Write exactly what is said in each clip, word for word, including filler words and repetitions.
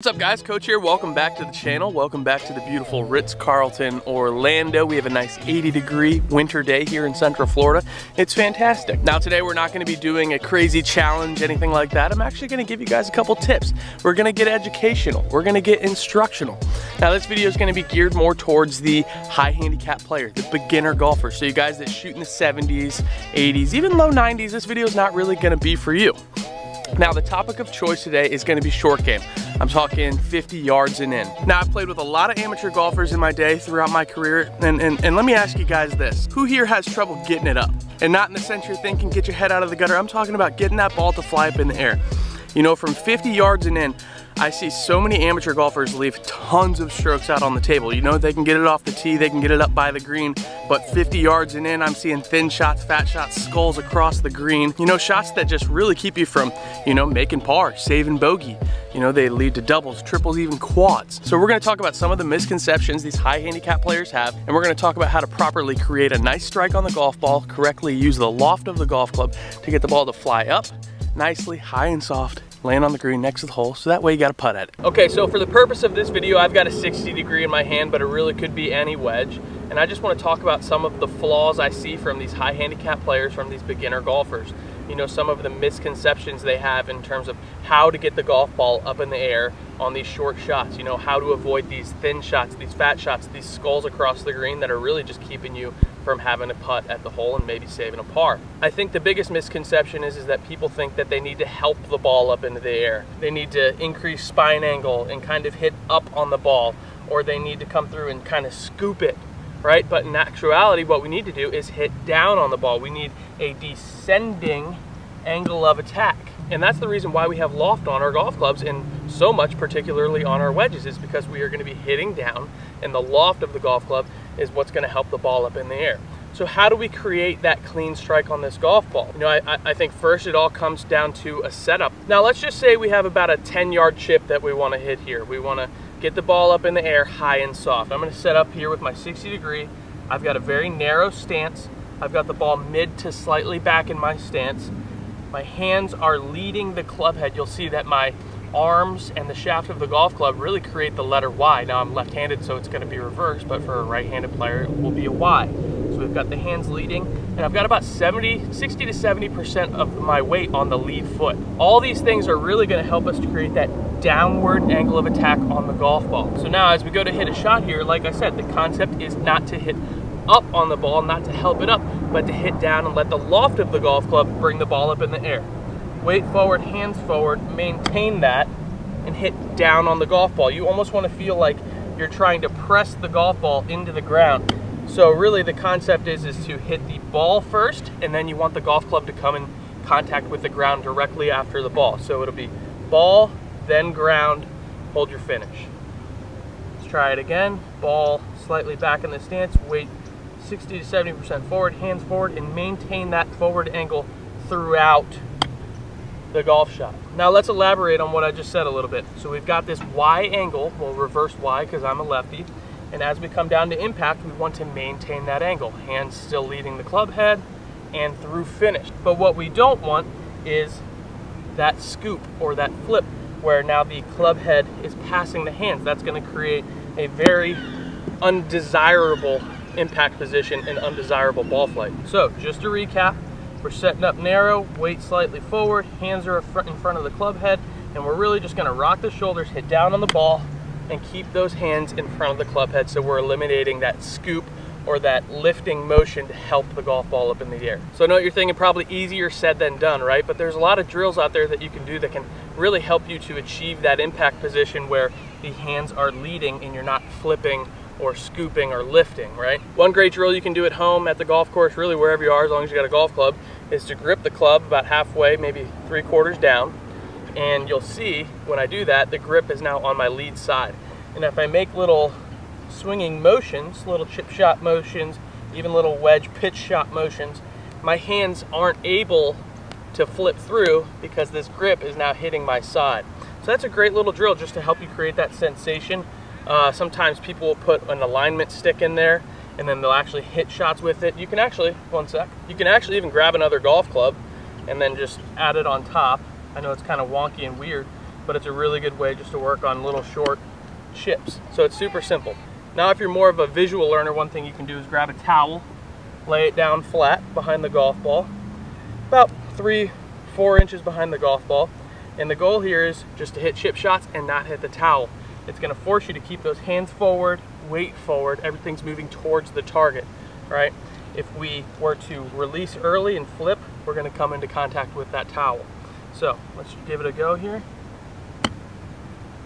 What's up guys, Coach here. Welcome back to the channel. Welcome back to the beautiful Ritz-Carlton, Orlando. We have a nice eighty degree winter day here in Central Florida. It's fantastic. Now today we're not gonna be doing a crazy challenge, anything like that. I'm actually gonna give you guys a couple tips. We're gonna get educational. We're gonna get instructional. Now this video is gonna be geared more towards the high handicap player, the beginner golfer. So you guys that shoot in the seventies, eighties, even low nineties, this video is not really gonna be for you. Now the topic of choice today is gonna be short game. I'm talking fifty yards and in. Now I've played with a lot of amateur golfers in my day throughout my career, and, and, and let me ask you guys this. Who here has trouble getting it up? And not in the sense you're thinking get your head out of the gutter, I'm talking about getting that ball to fly up in the air. You know, from fifty yards and in, I see so many amateur golfers leave tons of strokes out on the table. You know, they can get it off the tee, they can get it up by the green, but fifty yards and in, I'm seeing thin shots, fat shots, skulls across the green. You know, shots that just really keep you from, you know, making par, saving bogey. You know, they lead to doubles, triples, even quads. So we're gonna talk about some of the misconceptions these high handicap players have, and we're gonna talk about how to properly create a nice strike on the golf ball, correctly use the loft of the golf club to get the ball to fly up nicely, high and soft, laying on the green next to the hole, so that way you gotta putt at it. Okay, so for the purpose of this video, I've got a sixty degree in my hand, but it really could be any wedge. And I just wanna talk about some of the flaws I see from these high handicap players, from these beginner golfers. You know, some of the misconceptions they have in terms of how to get the golf ball up in the air on these short shots. You know, how to avoid these thin shots, these fat shots, these skulls across the green that are really just keeping you from having a putt at the hole and maybe saving a par. I think the biggest misconception is, is that people think that they need to help the ball up into the air. They need to increase spine angle and kind of hit up on the ball, or they need to come through and kind of scoop it, right? But in actuality, what we need to do is hit down on the ball. We need a descending angle of attack. And that's the reason why we have loft on our golf clubs and so much particularly on our wedges, is because we are gonna be hitting down, and the loft of the golf club is what's gonna help the ball up in the air. So how do we create that clean strike on this golf ball? You know, I, I think first it all comes down to a setup. Now let's just say we have about a ten yard chip that we wanna hit here. We wanna get the ball up in the air high and soft. I'm gonna set up here with my sixty degree. I've got a very narrow stance. I've got the ball mid to slightly back in my stance. My hands are leading the club head. You'll see that my arms and the shaft of the golf club really create the letter Y. Now I'm left-handed, so it's gonna be reversed, but for a right-handed player, it will be a Y. So we've got the hands leading, and I've got about seventy, sixty to seventy percent of my weight on the lead foot. All these things are really gonna help us to create that downward angle of attack on the golf ball. So now as we go to hit a shot here, like I said, the concept is not to hit up on the ball, not to help it up, but to hit down and let the loft of the golf club bring the ball up in the air. Weight forward, hands forward, maintain that, and hit down on the golf ball. You almost want to feel like you're trying to press the golf ball into the ground. So really the concept is, is to hit the ball first, and then you want the golf club to come in contact with the ground directly after the ball. So it'll be ball, then ground, hold your finish. Let's try it again. Ball slightly back in the stance, weight sixty to seventy percent forward, hands forward, and maintain that forward angle throughout the golf shot. Now let's elaborate on what I just said a little bit. So we've got this Y angle, we'll reverse Y because I'm a lefty, and as we come down to impact, we want to maintain that angle. Hands still leading the club head and through finish. But what we don't want is that scoop or that flip where now the club head is passing the hands. That's gonna create a very undesirable impact position and undesirable ball flight. So just to recap, we're setting up narrow, weight slightly forward, hands are in front of the club head, and we're really just gonna rock the shoulders, hit down on the ball, and keep those hands in front of the club head so we're eliminating that scoop or that lifting motion to help the golf ball up in the air. So I know what you're thinking, probably easier said than done, right? But there's a lot of drills out there that you can do that can really help you to achieve that impact position where the hands are leading and you're not flipping or scooping or lifting, right? One great drill you can do at home, at the golf course, really wherever you are, as long as you got a golf club, is to grip the club about halfway, maybe three quarters down. And you'll see when I do that, the grip is now on my lead side. And if I make little swinging motions, little chip shot motions, even little wedge pitch shot motions, my hands aren't able to flip through because this grip is now hitting my side. So that's a great little drill just to help you create that sensation. Uh, sometimes people will put an alignment stick in there and then they'll actually hit shots with it. You can actually, one sec, you can actually even grab another golf club and then just add it on top. I know it's kind of wonky and weird, but it's a really good way just to work on little short chips. So it's super simple. Now if you're more of a visual learner, one thing you can do is grab a towel, lay it down flat behind the golf ball, about three, four inches behind the golf ball. And the goal here is just to hit chip shots and not hit the towel. It's gonna force you to keep those hands forward, weight forward, everything's moving towards the target, right? If we were to release early and flip, we're gonna come into contact with that towel. So let's give it a go here.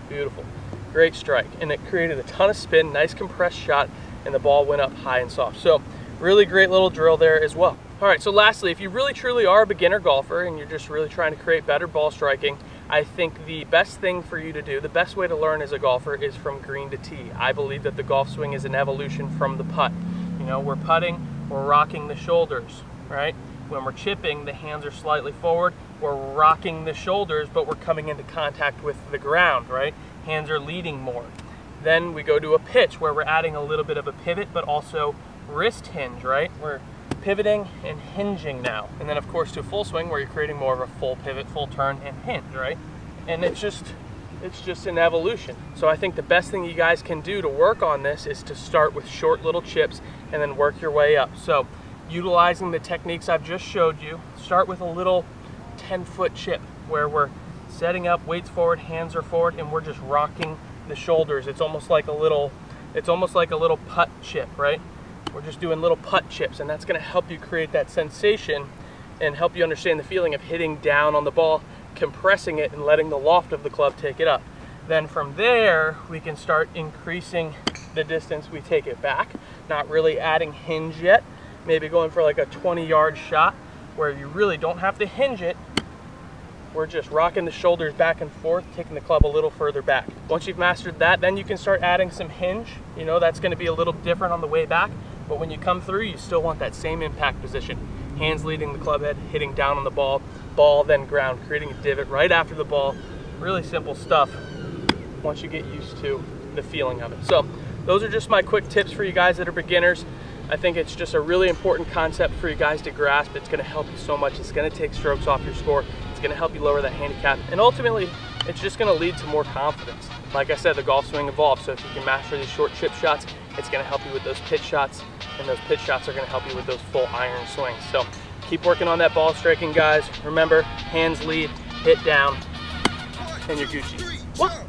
Beautiful, great strike. And it created a ton of spin, nice compressed shot, and the ball went up high and soft. So really great little drill there as well. All right, so lastly, if you really truly are a beginner golfer and you're just really trying to create better ball striking, I think the best thing for you to do, the best way to learn as a golfer is from green to tee. I believe that the golf swing is an evolution from the putt. You know, we're putting, we're rocking the shoulders, right? When we're chipping, the hands are slightly forward, we're rocking the shoulders, but we're coming into contact with the ground, right? Hands are leading more. Then we go to a pitch where we're adding a little bit of a pivot, but also wrist hinge, right? We're pivoting and hinging now. And then of course to a full swing where you're creating more of a full pivot, full turn and hinge, right? And it's just, it's just an evolution. So I think the best thing you guys can do to work on this is to start with short little chips and then work your way up. So utilizing the techniques I've just showed you, start with a little ten foot chip where we're setting up, weights forward, hands are forward, and we're just rocking the shoulders. It's almost like a little, it's almost like a little putt chip, right? We're just doing little putt chips, and that's gonna help you create that sensation and help you understand the feeling of hitting down on the ball, compressing it, and letting the loft of the club take it up. Then from there, we can start increasing the distance we take it back, not really adding hinge yet, maybe going for like a twenty yard shot where you really don't have to hinge it. We're just rocking the shoulders back and forth, taking the club a little further back. Once you've mastered that, then you can start adding some hinge. You know, that's gonna be a little different on the way back, but when you come through, you still want that same impact position. Hands leading the club head, hitting down on the ball, ball then ground, creating a divot right after the ball. Really simple stuff once you get used to the feeling of it. So those are just my quick tips for you guys that are beginners. I think it's just a really important concept for you guys to grasp. It's gonna help you so much. It's gonna take strokes off your score. It's gonna help you lower that handicap. And ultimately, it's just gonna lead to more confidence. Like I said, the golf swing evolves. So if you can master these short chip shots, it's gonna help you with those pitch shots, and those pitch shots are gonna help you with those full iron swings. So keep working on that ball striking, guys. Remember, hands lead, hit down, and you're Gucci. What?